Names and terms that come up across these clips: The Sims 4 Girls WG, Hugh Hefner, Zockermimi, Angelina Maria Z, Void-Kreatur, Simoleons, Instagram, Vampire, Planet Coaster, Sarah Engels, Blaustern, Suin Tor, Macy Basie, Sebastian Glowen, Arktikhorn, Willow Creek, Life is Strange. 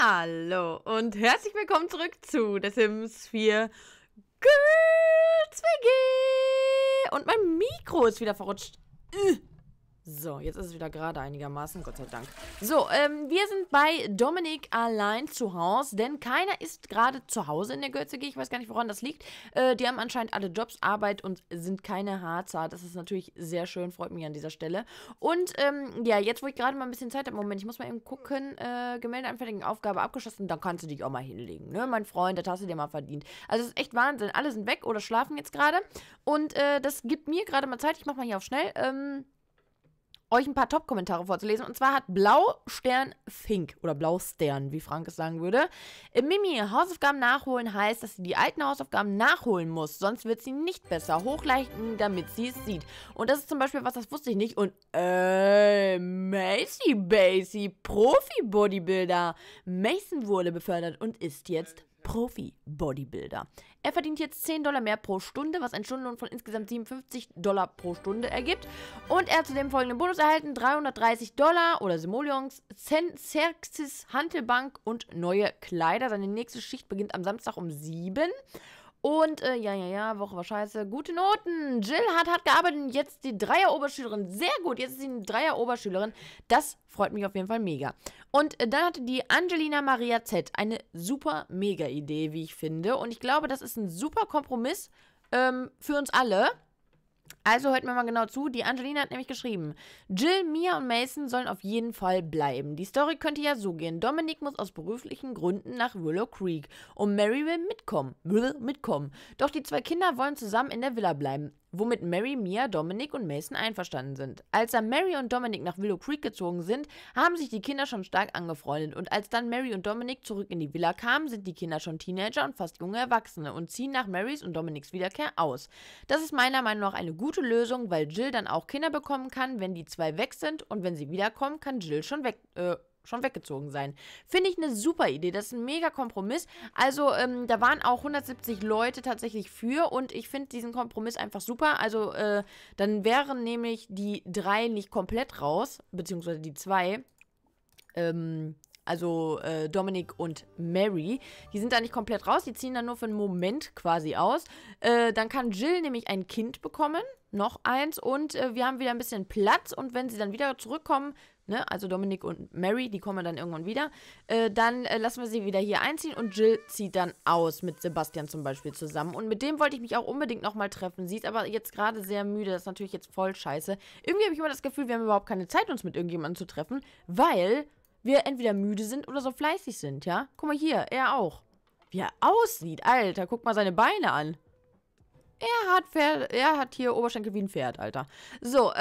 Hallo und herzlich willkommen zurück zu The Sims 4 Girls WG. Und mein Mikro ist wieder verrutscht. So, jetzt ist es wieder gerade einigermaßen, Gott sei Dank. So, wir sind bei Dominik allein zu Hause, denn keiner ist gerade zu Hause in der Götze-G. Ich weiß gar nicht, woran das liegt. Die haben anscheinend alle Jobs, Arbeit und sind keine Harzer. Das ist natürlich sehr schön, freut mich an dieser Stelle. Und ja, jetzt, wo ich gerade mal ein bisschen Zeit habe, Moment, ich muss mal eben gucken, Gemälde anfertigen, Aufgabe abgeschlossen, dann kannst du dich auch mal hinlegen, ne, mein Freund, das hast du dir mal verdient. Also, es ist echt Wahnsinn, alle sind weg oder schlafen jetzt gerade. Und das gibt mir gerade mal Zeit, ich mach mal hier auf schnell, euch ein paar Top-Kommentare vorzulesen. Und zwar hat Blaustern Fink, oder Blaustern, wie Frank es sagen würde, Mimi, Hausaufgaben nachholen heißt, dass sie die alten Hausaufgaben nachholen muss, sonst wird sie nicht besser. Hochleiten, damit sie es sieht. Und das ist zum Beispiel was, das wusste ich nicht. Und Macy Basie, Profi-Bodybuilder. Mason wurde befördert und ist jetzt Profi-Bodybuilder. Er verdient jetzt $10 mehr pro Stunde, was einen Stundenlohn von insgesamt $57 pro Stunde ergibt. Und er hat zudem folgenden Bonus erhalten: $330 oder Simoleons, Xerxes, Hantelbank und neue Kleider. Seine nächste Schicht beginnt am Samstag um 7. Und, ja, Woche war scheiße. Gute Noten. Jill hat gearbeitet und jetzt die Dreier-Oberschülerin. Sehr gut, jetzt ist sie eine Dreier-Oberschülerin. Das freut mich auf jeden Fall mega. Und dann hatte die Angelina Maria Z eine super mega Idee, wie ich finde. Und ich glaube, das ist ein super Kompromiss für uns alle. Also hört mir mal genau zu. Die Angelina hat nämlich geschrieben, Jill, Mia und Mason sollen auf jeden Fall bleiben. Die Story könnte ja so gehen. Dominik muss aus beruflichen Gründen nach Willow Creek und Mary will mitkommen. Doch die zwei Kinder wollen zusammen in der Villa bleiben, womit Mary, Mia, Dominik und Mason einverstanden sind. Als dann Mary und Dominik nach Willow Creek gezogen sind, haben sich die Kinder schon stark angefreundet. Und als dann Mary und Dominik zurück in die Villa kamen, sind die Kinder schon Teenager und fast junge Erwachsene und ziehen nach Marys und Dominiks Wiederkehr aus. Das ist meiner Meinung nach eine gute Lösung, weil Jill dann auch Kinder bekommen kann, wenn die zwei weg sind, und wenn sie wiederkommen, kann Jill schon weggezogen sein. Finde ich eine super Idee, das ist ein mega Kompromiss. Also, da waren auch 170 Leute tatsächlich für und ich finde diesen Kompromiss einfach super. Also, dann wären nämlich die drei nicht komplett raus, beziehungsweise die zwei, also Dominik und Mary, die sind da nicht komplett raus, die ziehen dann nur für einen Moment quasi aus. Dann kann Jill nämlich ein Kind bekommen, noch eins, und wir haben wieder ein bisschen Platz. Und wenn sie dann wieder zurückkommen, ne, also Dominik und Mary, die kommen dann irgendwann wieder, dann lassen wir sie wieder hier einziehen und Jill zieht dann aus mit Sebastian zum Beispiel zusammen. Und mit dem wollte ich mich auch unbedingt nochmal treffen. Sie ist aber jetzt gerade sehr müde, das ist natürlich jetzt voll scheiße. Irgendwie habe ich immer das Gefühl, wir haben überhaupt keine Zeit, uns mit irgendjemandem zu treffen, weil wir entweder müde sind oder so fleißig sind, ja? Guck mal hier, er auch. Wie er aussieht, Alter, guck mal seine Beine an. Er hat hier Oberschenkel wie ein Pferd, Alter. So,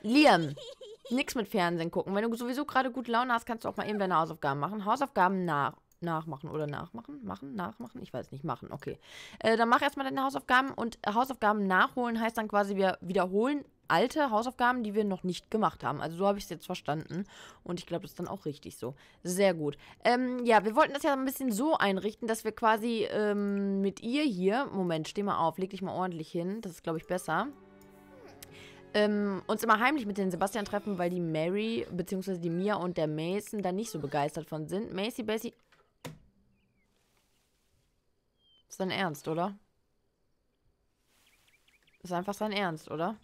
Liam, nix mit Fernsehen gucken. Wenn du sowieso gerade gute Laune hast, kannst du auch mal eben deine Hausaufgaben machen. Hausaufgaben nachmachen. Okay. Dann mach erstmal deine Hausaufgaben, und Hausaufgaben nachholen heißt dann quasi, wir wiederholen alte Hausaufgaben, die wir noch nicht gemacht haben. Also so habe ich es jetzt verstanden. Und ich glaube, das ist dann auch richtig so. Sehr gut. Ja, wir wollten das ja ein bisschen so einrichten, dass wir quasi mit ihr hier... Moment, steh mal auf, leg dich mal ordentlich hin. Das ist, glaube ich, besser. Uns immer heimlich mit den Sebastian treffen, weil die Mary, beziehungsweise die Mia und der Mason da nicht so begeistert von sind. Macy, Basie... Ist dein Ernst, oder? Ist einfach sein Ernst, oder?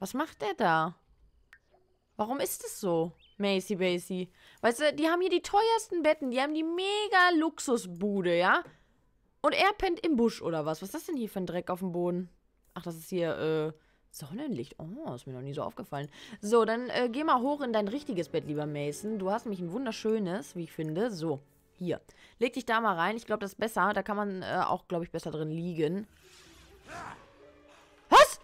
Was macht der da? Warum ist es so? Macy Basie. Weißt du, die haben hier die teuersten Betten. Die haben die mega Luxusbude, ja? Und er pennt im Busch oder was? Was ist das denn hier für ein Dreck auf dem Boden? Ach, das ist hier, Sonnenlicht. Oh, ist mir noch nie so aufgefallen. So, dann geh mal hoch in dein richtiges Bett, lieber Mason. Du hast nämlich ein wunderschönes, wie ich finde. So, hier. Leg dich da mal rein. Ich glaube, das ist besser. Da kann man auch, glaube ich, besser drin liegen. Was?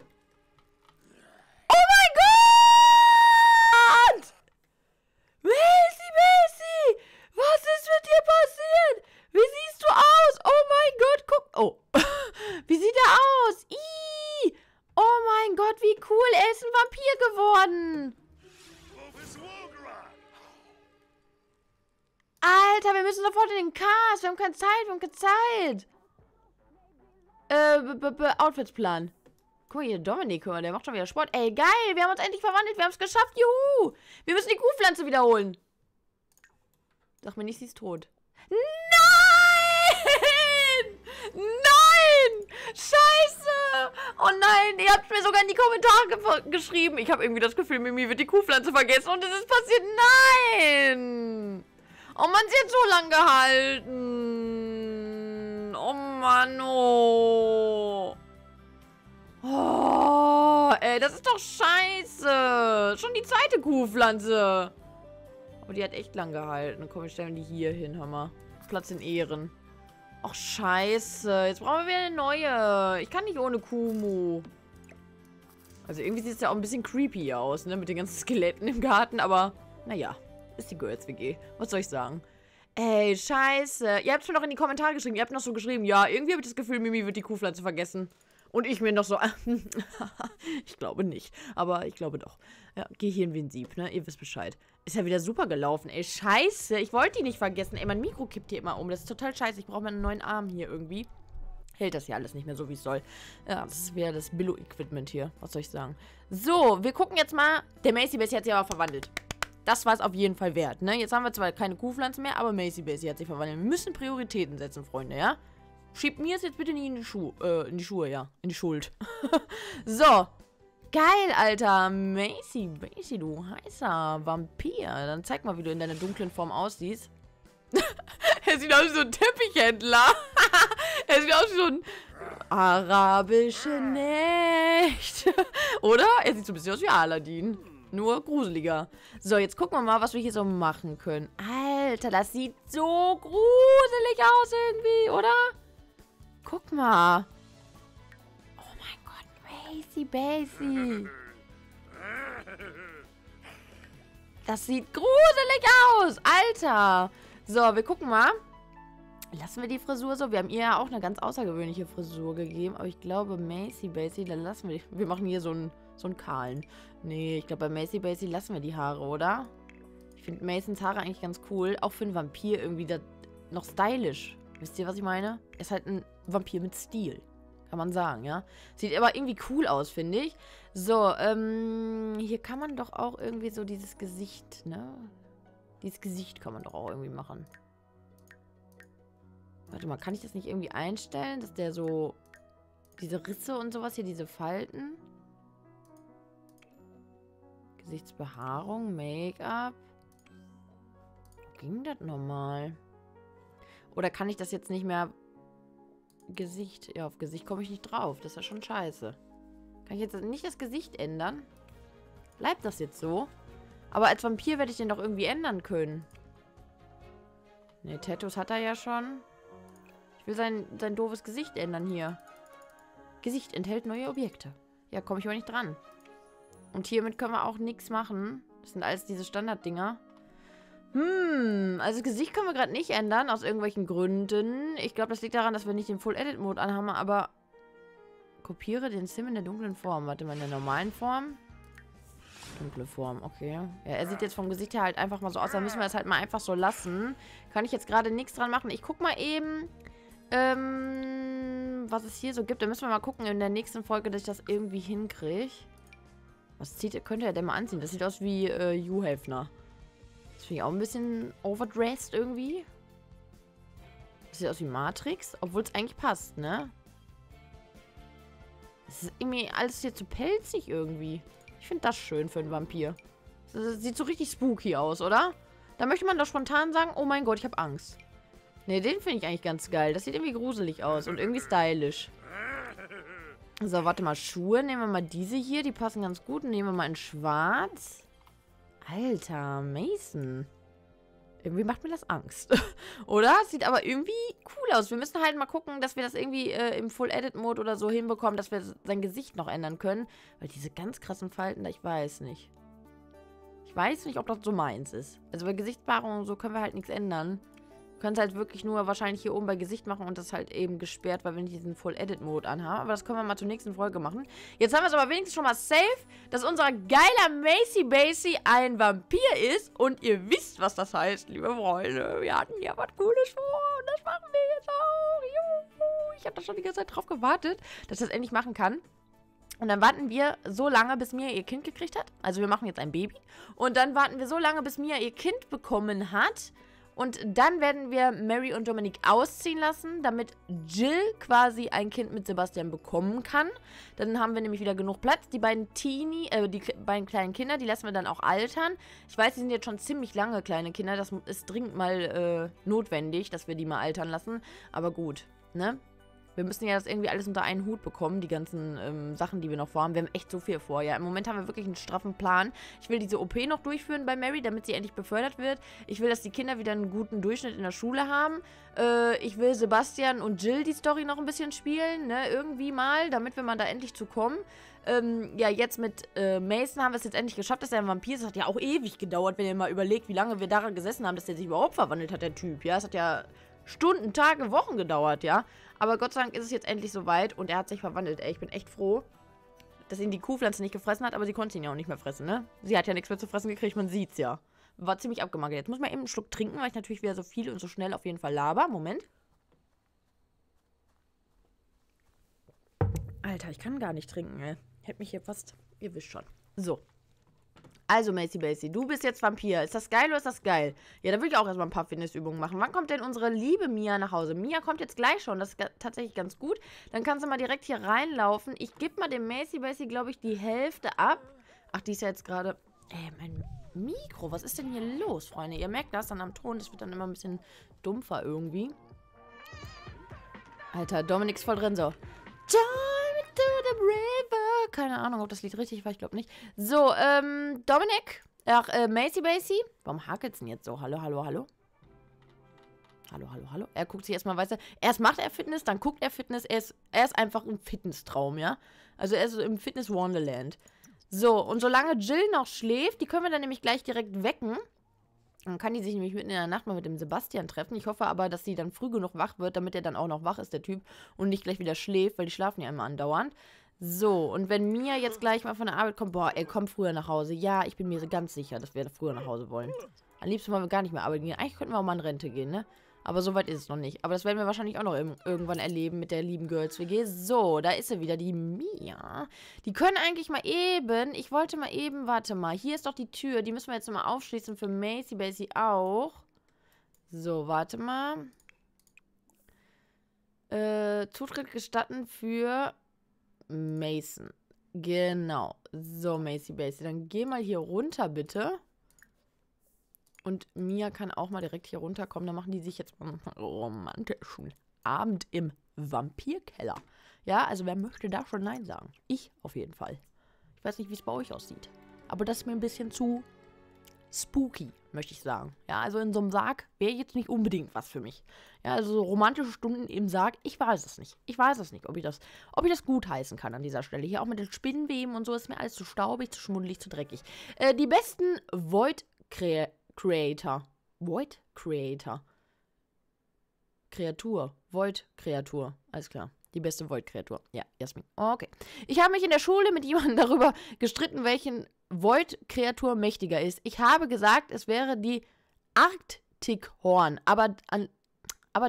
Geworden. Alter, wir müssen sofort in den Cast. Wir haben keine Zeit, Outfitsplan. Guck mal hier, Dominik, der macht schon wieder Sport. Ey, geil, wir haben uns endlich verwandelt, wir haben es geschafft, juhu. Wir müssen die Kuhpflanze wiederholen. Sag mir nicht, sie ist tot. Nein! Nein! Scheiße! Oh nein, ihr habt mir sogar in die Kommentare geschrieben. Ich habe irgendwie das Gefühl, Mimi wird die Kuhpflanze vergessen und es ist passiert. Nein! Oh Mann, sie hat so lange gehalten. Oh Mann, oh. Oh, ey, das ist doch scheiße. Schon die zweite Kuhpflanze. Aber die hat echt lang gehalten. Komm, wir stellen die hier hin, hör mal. Platz in Ehren. Ach, scheiße. Jetzt brauchen wir wieder eine neue. Ich kann nicht ohne Kumu. Also irgendwie sieht es ja auch ein bisschen creepy aus, ne? Mit den ganzen Skeletten im Garten, aber naja. Ist die Girls WG. Was soll ich sagen? Ey, scheiße. Ihr habt schon noch in die Kommentare geschrieben. Ihr habt noch so geschrieben, ja, irgendwie habe ich das Gefühl, Mimi wird die Kuhpflanze vergessen. Und ich mir noch so... ich glaube nicht. Aber ich glaube doch. Ja, Gehirn wie ein Sieb, ne? Ihr wisst Bescheid. Ist ja wieder super gelaufen, ey. Scheiße. Ich wollte die nicht vergessen. Ey, mein Mikro kippt hier immer um. Das ist total scheiße. Ich brauche meinen neuen Arm hier irgendwie. Hält das hier alles nicht mehr so, wie es soll. Ja, das ist wieder das Billo-Equipment hier. Was soll ich sagen? So, wir gucken jetzt mal. Der Macy Bessie hat sich aber verwandelt. Das war es auf jeden Fall wert, ne? Jetzt haben wir zwar keine Kuhpflanzen mehr, aber Macy Bessie hat sich verwandelt. Wir müssen Prioritäten setzen, Freunde, ja? Schiebt mir es jetzt bitte nicht in die Schuhe. In die Schuhe, ja. In die Schuld. So. Geil, Alter. Macy, Macy, du heißer Vampir. Dann zeig mal, wie du in deiner dunklen Form aussiehst. Er sieht aus wie so ein Teppichhändler. Er sieht aus wie so ein... Arabische Nacht. Oder? Er sieht so ein bisschen aus wie Aladdin. Nur gruseliger. So, jetzt gucken wir mal, was wir hier so machen können. Alter, das sieht so gruselig aus irgendwie, oder? Guck mal. Oh mein Gott, Macy Bessie. Das sieht gruselig aus. Alter. So, wir gucken mal. Lassen wir die Frisur so? Wir haben ihr ja auch eine ganz außergewöhnliche Frisur gegeben. Aber ich glaube, Macy Bessie, dann lassen wir die. Wir machen hier so einen kahlen. Nee, ich glaube, bei Macy Bessie lassen wir die Haare, oder? Ich finde Masons Haare eigentlich ganz cool. Auch für einen Vampir irgendwie da noch stylisch. Wisst ihr, was ich meine? Er ist halt ein Vampir mit Stil. Kann man sagen, ja? Sieht aber irgendwie cool aus, finde ich. So, hier kann man doch auch irgendwie so dieses Gesicht, ne? Dieses Gesicht kann man doch auch irgendwie machen. Warte mal, kann ich das nicht irgendwie einstellen? Dass der so... Diese Risse und sowas hier, diese Falten. Gesichtsbehaarung, Make-up. Ging das nochmal? Oder kann ich das jetzt nicht mehr... Gesicht... Ja, auf Gesicht komme ich nicht drauf. Das ist ja schon scheiße. Kann ich jetzt nicht das Gesicht ändern? Bleibt das jetzt so? Aber als Vampir werde ich den doch irgendwie ändern können. Ne, Tattoos hat er ja schon. Ich will sein doofes Gesicht ändern hier. Gesicht enthält neue Objekte. Ja, komme ich aber nicht dran. Und hiermit können wir auch nichts machen. Das sind alles diese Standarddinger. Also das Gesicht können wir gerade nicht ändern, aus irgendwelchen Gründen. Ich glaube, das liegt daran, dass wir nicht den Full-Edit-Mode anhaben, aber... Kopiere den Sim in der dunklen Form. Warte mal, in der normalen Form. Dunkle Form, okay. Ja, er sieht jetzt vom Gesicht her halt einfach mal so aus. Da müssen wir das halt mal einfach so lassen. Kann ich jetzt gerade nichts dran machen. Ich guck mal eben... was es hier so gibt. Da müssen wir mal gucken in der nächsten Folge, dass ich das irgendwie hinkriege. Was könnte er denn mal anziehen? Das sieht aus wie Hugh Hefner. Das finde ich auch ein bisschen overdressed irgendwie. Das sieht aus wie Matrix, obwohl es eigentlich passt, ne? Das ist irgendwie alles hier zu pelzig irgendwie. Ich finde das schön für einen Vampir. Das sieht so richtig spooky aus, oder? Da möchte man doch spontan sagen, oh mein Gott, ich habe Angst. Ne, den finde ich eigentlich ganz geil. Das sieht irgendwie gruselig aus und irgendwie stylisch. So, warte mal. Schuhe. Nehmen wir mal diese hier. Die passen ganz gut. Nehmen wir mal in schwarz. Alter, Mason. Irgendwie macht mir das Angst. Oder? Sieht aber irgendwie cool aus. Wir müssen halt mal gucken, dass wir das irgendwie im Full-Edit-Mode oder so hinbekommen, dass wir sein Gesicht noch ändern können. Weil diese ganz krassen Falten da, ich weiß nicht. Ich weiß nicht, ob das so meins ist. Also bei Gesichtsbehaarung und so können wir halt nichts ändern. Können es halt wirklich nur wahrscheinlich hier oben bei Gesicht machen und das halt eben gesperrt, weil wir nicht diesen Full-Edit-Mode anhaben. Aber das können wir mal zur nächsten Folge machen. Jetzt haben wir es aber wenigstens schon mal safe, dass unser geiler Macy Bessie ein Vampir ist. Und ihr wisst, was das heißt, liebe Freunde. Wir hatten ja was Cooles vor und das machen wir jetzt auch. Juhu. Ich habe da schon die ganze Zeit drauf gewartet, dass ich das endlich machen kann. Und dann warten wir so lange, bis Mia ihr Kind gekriegt hat. Also wir machen jetzt ein Baby. Und dann warten wir so lange, bis Mia ihr Kind bekommen hat. Und dann werden wir Mary und Dominic ausziehen lassen, damit Jill quasi ein Kind mit Sebastian bekommen kann. Dann haben wir nämlich wieder genug Platz. Die beiden die beiden kleinen Kinder, die lassen wir dann auch altern. Ich weiß, die sind jetzt schon ziemlich lange kleine Kinder. Das ist dringend mal notwendig, dass wir die mal altern lassen. Aber gut, ne? Wir müssen ja das irgendwie alles unter einen Hut bekommen, die ganzen Sachen, die wir noch vorhaben. Wir haben echt so viel vor, ja. Im Moment haben wir wirklich einen straffen Plan. Ich will diese OP noch durchführen bei Mary, damit sie endlich befördert wird. Ich will, dass die Kinder wieder einen guten Durchschnitt in der Schule haben. Ich will Sebastian und Jill die Story noch ein bisschen spielen, ne, irgendwie mal, damit wir mal da endlich zu kommen. Ja, jetzt mit Mason haben wir es jetzt endlich geschafft, dass er ein Vampir ist. Das hat ja auch ewig gedauert, wenn ihr mal überlegt, wie lange wir daran gesessen haben, dass der sich überhaupt verwandelt hat, der Typ, ja. Es hat ja Stunden, Tage, Wochen gedauert, ja. Aber Gott sei Dank ist es jetzt endlich soweit und er hat sich verwandelt. Ey, ich bin echt froh, dass ihn die Kuhpflanze nicht gefressen hat, aber sie konnte ihn ja auch nicht mehr fressen, ne? Sie hat ja nichts mehr zu fressen gekriegt, man sieht's ja. War ziemlich abgemagert. Jetzt muss man eben einen Schluck trinken, weil ich natürlich wieder so viel und so schnell auf jeden Fall laber. Moment. Alter, ich kann gar nicht trinken, ey. Hätte mich hier fast... Ihr wisst schon. So. Also, Macy Bacy, du bist jetzt Vampir. Ist das geil oder ist das geil? Ja, da würde ich auch erstmal ein paar Fitnessübungen machen. Wann kommt denn unsere liebe Mia nach Hause? Mia kommt jetzt gleich schon. Das ist tatsächlich ganz gut. Dann kannst du mal direkt hier reinlaufen. Ich gebe mal dem Macy Bacy, glaube ich, die Hälfte ab. Ach, die ist ja jetzt gerade... Ey, mein Mikro. Was ist denn hier los, Freunde? Ihr merkt das dann am Ton. Das wird dann immer ein bisschen dumpfer irgendwie. Alter, Dominik ist voll drin so. Dive to the river. Keine Ahnung, ob das Lied richtig war. Ich glaube nicht. So, Dominik. Ach, Macy Bacy. Warum hakelt's denn jetzt so? Hallo, hallo, hallo. Hallo, hallo, hallo. Er guckt sich erstmal, weißt du, erst macht er Fitness, dann guckt er Fitness. Er ist einfach im Fitnesstraum, ja? Also er ist im Fitness-Wonderland. So, und solange Jill noch schläft, die können wir dann nämlich gleich direkt wecken. Dann kann die sich nämlich mitten in der Nacht mal mit dem Sebastian treffen. Ich hoffe aber, dass sie dann früh genug wach wird, damit er dann auch noch wach ist, der Typ. Und nicht gleich wieder schläft, weil die schlafen ja immer andauernd. So, und wenn Mia jetzt gleich mal von der Arbeit kommt, boah, ey, komm früher nach Hause. Ja, ich bin mir ganz sicher, dass wir früher nach Hause wollen. Am liebsten wollen wir gar nicht mehr arbeiten gehen. Eigentlich könnten wir auch mal in Rente gehen, ne? Aber so weit ist es noch nicht. Aber das werden wir wahrscheinlich auch noch irgendwann erleben mit der lieben Girls WG. So, da ist sie wieder, die Mia. Die können eigentlich mal eben... Ich wollte mal eben... Warte mal, hier ist doch die Tür. Die müssen wir jetzt nochmal aufschließen für Macy Bacy auch. So, warte mal. Zutritt gestatten für Mason. Genau. So, Macy Bacy, dann geh mal hier runter, bitte. Und Mia kann auch mal direkt hier runterkommen. Da machen die sich jetzt mal einen romantischen Abend im Vampirkeller. Ja, also wer möchte da schon Nein sagen? Ich auf jeden Fall. Ich weiß nicht, wie es bei euch aussieht. Aber das ist mir ein bisschen zu spooky, möchte ich sagen. Ja, also in so einem Sarg wäre jetzt nicht unbedingt was für mich. Ja, also so romantische Stunden im Sarg, ich weiß es nicht. Ich weiß es nicht, ob ich das gutheißen kann an dieser Stelle. Hier auch mit den Spinnenweben und so ist mir alles zu staubig, zu schmuddelig, zu dreckig. Die besten Void-Kreatur. Alles klar. Die beste Void-Kreatur. Ja, Jasmin. Okay. Ich habe mich in der Schule mit jemandem darüber gestritten, welchen Void-Kreatur mächtiger ist. Ich habe gesagt, es wäre die Arktikhorn, aber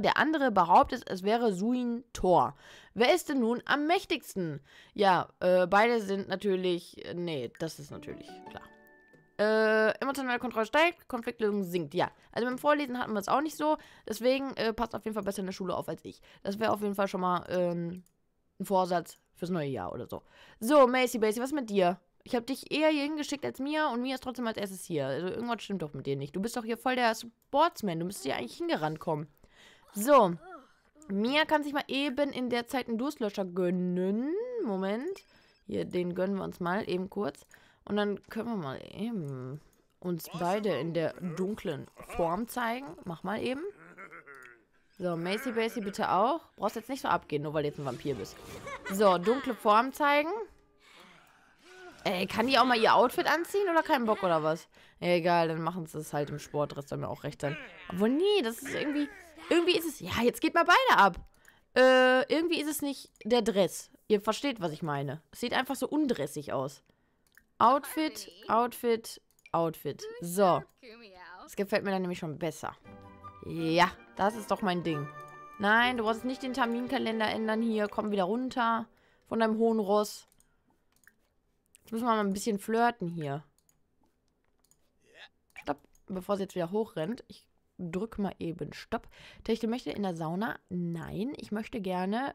der andere behauptet, es wäre Suin Tor. Wer ist denn nun am mächtigsten? Ja, beide sind natürlich... Nee, das ist natürlich klar. Emotionale Kontrolle steigt, Konfliktlösung sinkt, ja. Also mit dem Vorlesen hatten wir es auch nicht so. Deswegen passt auf jeden Fall besser in der Schule auf als ich. Das wäre auf jeden Fall schon mal ein Vorsatz fürs neue Jahr oder so. So, Macy Bacy, was mit dir? Ich habe dich eher hier hingeschickt als Mia und Mia ist trotzdem als erstes hier. Also irgendwas stimmt doch mit dir nicht. Du bist doch hier voll der Sportsman. Du müsstest hier eigentlich hingerannt kommen. So. Mia kann sich mal eben in der Zeit einen Durstlöscher gönnen. Moment. Hier, den gönnen wir uns mal eben kurz. Und dann können wir mal eben uns beide in der dunklen Form zeigen. Mach mal eben. So, Macy Bacy bitte auch. Brauchst jetzt nicht so abgehen, nur weil du jetzt ein Vampir bist. So, dunkle Form zeigen. Ey, kann die auch mal ihr Outfit anziehen oder keinen Bock oder was? Egal, dann machen sie es halt im Sportdress, soll mir auch recht sein. Obwohl, nee, das ist irgendwie... Irgendwie ist es... Ja, jetzt geht mal beide ab. Irgendwie ist es nicht der Dress. Ihr versteht, was ich meine. Es sieht einfach so undressig aus. Outfit, Outfit, Outfit. So. Das gefällt mir dann nämlich schon besser. Ja, das ist doch mein Ding. Nein, du brauchst jetzt nicht den Terminkalender ändern hier. Komm wieder runter von deinem hohen Ross. Jetzt müssen wir mal ein bisschen flirten hier. Stopp, bevor sie jetzt wieder hochrennt. Ich drück mal eben Stopp. Techtel möchte in der Sauna. Nein, ich möchte gerne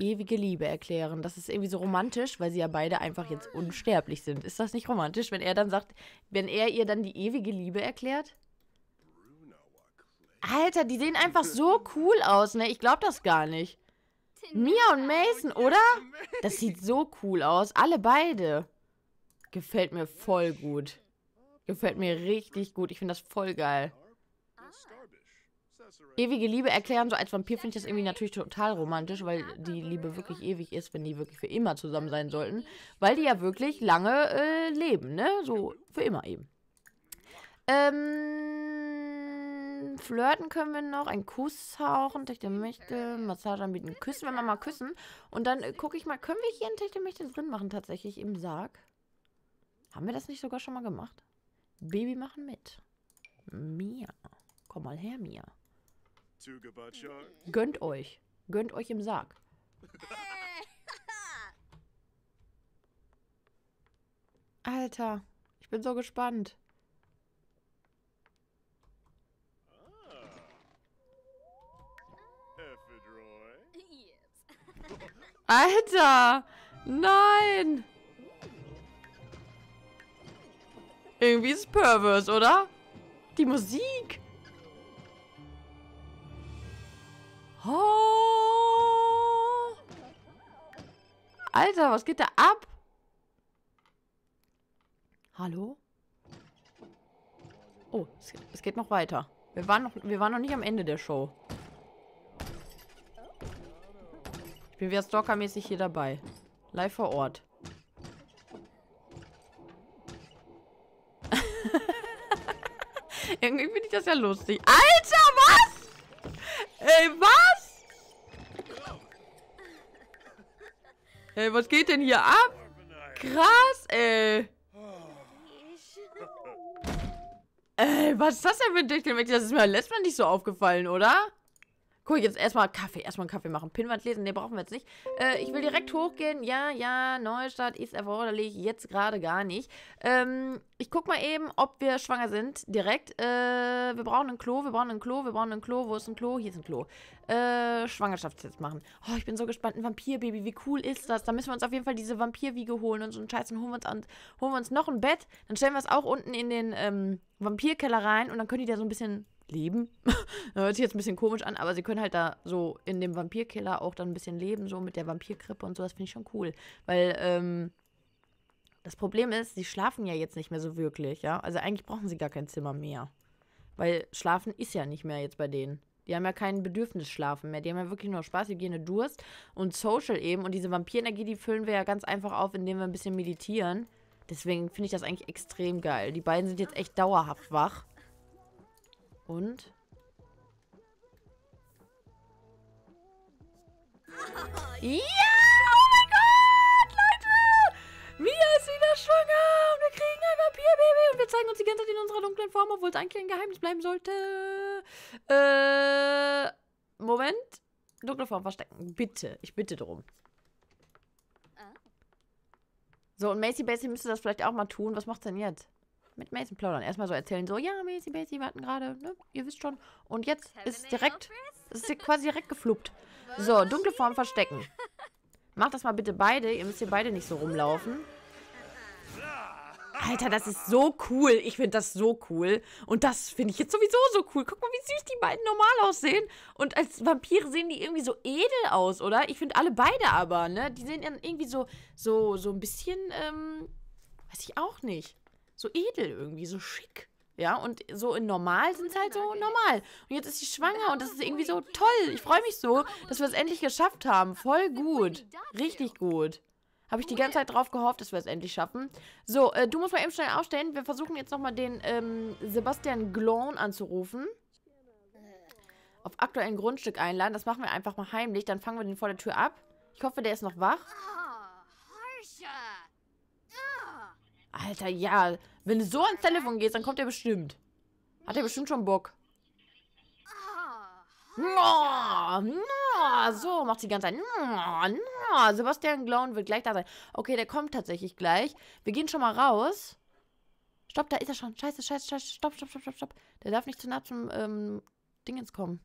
ewige Liebe erklären. Das ist irgendwie so romantisch, weil sie ja beide einfach jetzt unsterblich sind. Ist das nicht romantisch, wenn er dann sagt, wenn er ihr dann die ewige Liebe erklärt? Alter, die sehen einfach so cool aus, ne? Ich glaube das gar nicht. Mia und Mason, oder? Das sieht so cool aus. Alle beide. Gefällt mir voll gut. Gefällt mir richtig gut. Ich finde das voll geil. Ewige Liebe erklären, so als Vampir finde ich das irgendwie natürlich total romantisch, weil die Liebe wirklich ewig ist, wenn die wirklich für immer zusammen sein sollten. Weil die ja wirklich lange leben, ne? So für immer eben. Flirten können wir noch, einen Kuss hauchen, Techtel möchte, Massage anbieten, küssen, wenn wir mal küssen. Und dann gucke ich mal, können wir hier einen Techtel möchte drin machen tatsächlich im Sarg? Haben wir das nicht sogar schon mal gemacht? Baby machen mit. Mia. Komm mal her, Mia. Gönnt euch. Gönnt euch im Sarg. Alter, ich bin so gespannt. Alter! Nein! Irgendwie ist es pervers, oder? Die Musik! Oh. Alter, was geht da ab? Hallo? Oh, es geht noch weiter. Wir waren noch nicht am Ende der Show. Ich bin wieder stalkermäßig hier dabei. Live vor Ort. Irgendwie finde ich das ja lustig. Alter, was? Ey, was? Ey, was geht denn hier ab? Krass, ey. Ey, was ist das denn für ein Dichtel? Das ist mir letztes Mal nicht so aufgefallen, oder? Cool, jetzt erstmal einen Kaffee machen. Pinnwand lesen, ne, brauchen wir jetzt nicht. Ich will direkt hochgehen. Ja, ja, Neustart ist erforderlich. Jetzt gerade gar nicht. Ich guck mal eben, ob wir schwanger sind. Direkt. Wir brauchen ein Klo, wir brauchen ein Klo, wir brauchen ein Klo. Wo ist ein Klo? Hier ist ein Klo. Schwangerschaftstest machen. Oh, ich bin so gespannt. Ein Vampirbaby, wie cool ist das? Da müssen wir uns auf jeden Fall diese Vampirwiege holen und so einen Scheiß. Dann holen wir uns noch ein Bett. Dann stellen wir es auch unten in den Vampirkeller rein und dann können die da so ein bisschen leben. Hört sich jetzt ein bisschen komisch an, aber sie können halt da so in dem Vampirkeller auch dann ein bisschen leben, so mit der Vampirkrippe und so. Das finde ich schon cool, weil das Problem ist, sie schlafen ja jetzt nicht mehr so wirklich, ja. Also eigentlich brauchen sie gar kein Zimmer mehr, weil Schlafen ist ja nicht mehr jetzt bei denen. Die haben ja kein Bedürfnis Schlafen mehr. Die haben ja wirklich nur Spaß, Hygiene, Durst und Social eben. Und diese Vampirenergie, die füllen wir ja ganz einfach auf, indem wir ein bisschen meditieren. Deswegen finde ich das eigentlich extrem geil. Die beiden sind jetzt echt dauerhaft wach. Und? Ja! Oh mein Gott, Leute! Mia ist wieder schwanger! Und wir kriegen ein Vampirbaby! Und wir zeigen uns die ganze Zeit in unserer dunklen Form, obwohl es eigentlich ein Geheimnis bleiben sollte. Moment. Dunkle Form verstecken. Bitte. Ich bitte darum. So, und Macy Basie müsste das vielleicht auch mal tun. Was macht's denn jetzt? Mit Mason plaudern. Erstmal so erzählen, so, ja, Macy, Basie, wir hatten gerade, ne, ihr wisst schon. Und jetzt ist quasi direkt gefluppt. So, dunkle Form verstecken. Macht das mal bitte beide, ihr müsst hier beide nicht so rumlaufen. Alter, das ist so cool. Ich finde das so cool. Und das finde ich jetzt sowieso so cool. Guck mal, wie süß die beiden normal aussehen. Und als Vampire sehen die irgendwie so edel aus, oder? Ich finde alle beide aber, ne, die sehen dann irgendwie so ein bisschen, weiß ich auch nicht. So edel irgendwie, so schick. Ja, und so in normal sind es halt so normal. Und jetzt ist sie schwanger und das ist irgendwie so toll. Ich freue mich so, dass wir es endlich geschafft haben. Voll gut. Richtig gut. Habe ich die ganze Zeit drauf gehofft, dass wir es endlich schaffen. So, du musst mal eben schnell aufstehen. Wir versuchen jetzt nochmal den Sebastian Glowen anzurufen. Auf aktuellen Grundstück einladen. Das machen wir einfach mal heimlich. Dann fangen wir den vor der Tür ab. Ich hoffe, der ist noch wach. Alter, ja. Wenn du so ans Telefon gehst, dann kommt er bestimmt. Hat er bestimmt schon Bock. So, macht die ganze Zeit. Sebastian Glowen wird gleich da sein. Okay, der kommt tatsächlich gleich. Wir gehen schon mal raus. Stopp, da ist er schon. Scheiße, scheiße, scheiße. Stopp, stopp, stopp, stopp, stopp. Der darf nicht zu nah zum Dingens kommen.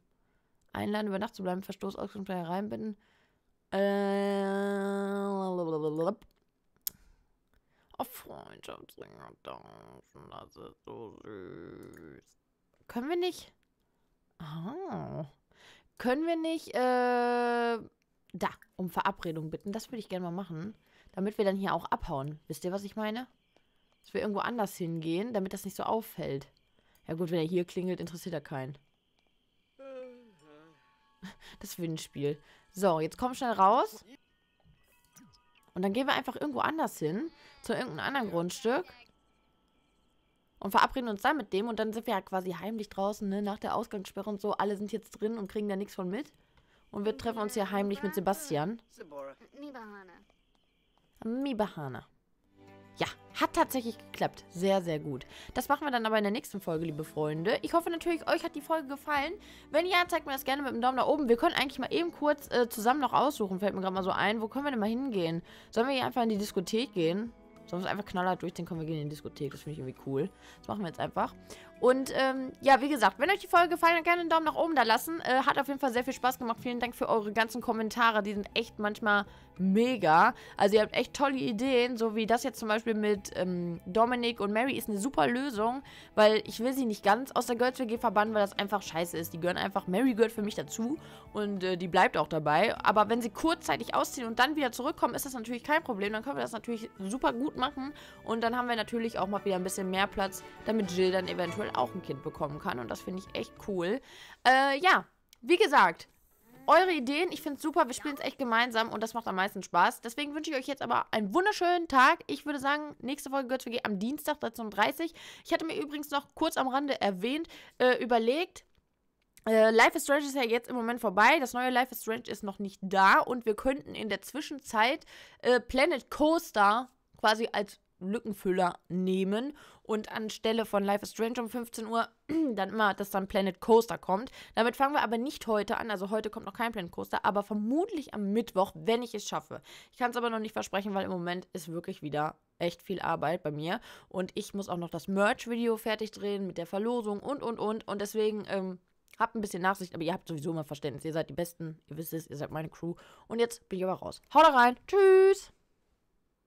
Einladen, über Nacht zu bleiben, Verstoß, Auskunft, hereinbinden. Oh, Freundschaftsringe tauschen, das ist so süß. Können wir nicht? Oh. Können wir nicht, da, um Verabredung bitten? Das würde ich gerne mal machen, damit wir dann hier auch abhauen. Wisst ihr, was ich meine? Dass wir irgendwo anders hingehen, damit das nicht so auffällt. Ja gut, wenn er hier klingelt, interessiert er keinen. Das Windspiel. So, jetzt komm schnell raus. Und dann gehen wir einfach irgendwo anders hin. Zu irgendeinem anderen Grundstück. Und verabreden uns dann mit dem. Und dann sind wir ja quasi heimlich draußen, ne? Nach der Ausgangssperre und so. Alle sind jetzt drin und kriegen da nichts von mit. Und wir treffen uns hier heimlich mit Sebastian. Mibahana. Ja, hat tatsächlich geklappt. Sehr, sehr gut. Das machen wir dann aber in der nächsten Folge, liebe Freunde. Ich hoffe natürlich, euch hat die Folge gefallen. Wenn ja, zeigt mir das gerne mit dem Daumen nach oben. Wir können eigentlich mal eben kurz zusammen noch aussuchen. Fällt mir gerade mal so ein. Wo können wir denn mal hingehen? Sollen wir hier einfach in die Diskothek gehen? Sollen wir uns einfach knallhart durchziehen? Können wir gehen in die Diskothek. Das finde ich irgendwie cool. Das machen wir jetzt einfach. Und ja, wie gesagt, wenn euch die Folge gefallen hat, gerne einen Daumen nach oben da lassen. Hat auf jeden Fall sehr viel Spaß gemacht. Vielen Dank für eure ganzen Kommentare. Die sind echt manchmal mega. Also ihr habt echt tolle Ideen, so wie das jetzt zum Beispiel mit Dominik und Mary ist eine super Lösung, weil ich will sie nicht ganz aus der Girls WG verbannen, weil das einfach scheiße ist. Die gehören einfach, Mary gehört für mich dazu und die bleibt auch dabei, aber wenn sie kurzzeitig ausziehen und dann wieder zurückkommen, ist das natürlich kein Problem, dann können wir das natürlich super gut machen und dann haben wir natürlich auch mal wieder ein bisschen mehr Platz, damit Jill dann eventuell auch ein Kind bekommen kann und das finde ich echt cool. Ja, wie gesagt, eure Ideen, ich finde es super, wir spielen es echt gemeinsam und das macht am meisten Spaß. Deswegen wünsche ich euch jetzt aber einen wunderschönen Tag. Ich würde sagen, nächste Folge Girls WG am Dienstag, 13:30 Uhr. Ich hatte mir übrigens noch kurz am Rande erwähnt, überlegt, Life is Strange ist ja jetzt im Moment vorbei, das neue Life is Strange ist noch nicht da und wir könnten in der Zwischenzeit Planet Coaster quasi als Lückenfüller nehmen und anstelle von Life is Strange um 15 Uhr dann immer, dass dann Planet Coaster kommt. Damit fangen wir aber nicht heute an, also heute kommt noch kein Planet Coaster, aber vermutlich am Mittwoch, wenn ich es schaffe. Ich kann es aber noch nicht versprechen, weil im Moment ist wirklich wieder echt viel Arbeit bei mir und ich muss auch noch das Merch-Video fertig drehen mit der Verlosung und deswegen, habt ein bisschen Nachsicht, aber ihr habt sowieso immer Verständnis. Ihr seid die Besten, ihr wisst es, ihr seid meine Crew und jetzt bin ich aber raus. Haut rein, tschüss!